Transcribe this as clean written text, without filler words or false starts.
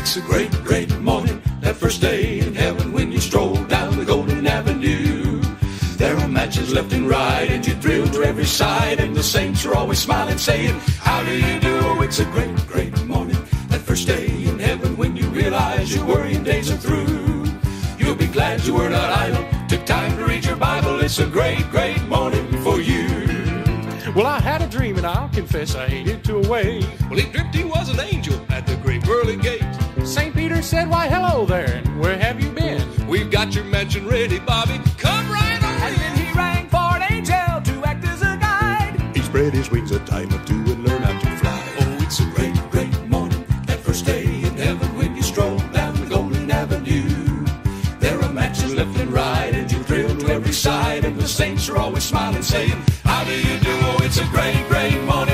it's a great, great morning, that first day in heaven when you stroll down the golden avenue. There are matches left and right and you thrill to every side, and the saints are always smiling saying, how do you do? Oh, it's a great, great morning, that first day in heaven when you realize your worrying days are through. You'll be glad you were not idle, took time to read your Bible. It's a great, great morning for you. Well, I had a dream and I'll confess I ate it away. Well, he dreamt he was an angel at the great pearly gate. St. Peter said, why, hello there, and where have you been? We've got your mansion ready, Bobby, come right on. And then he rang for an angel to act as a guide. He spread his wings a time or two and learned how to fly. Oh, it's a great, great morning, that first day in heaven when you stroll down the golden avenue. There are matches left and right and you thrill to every side, and the saints are always smiling saying, how do you do? Oh, it's a great, great morning.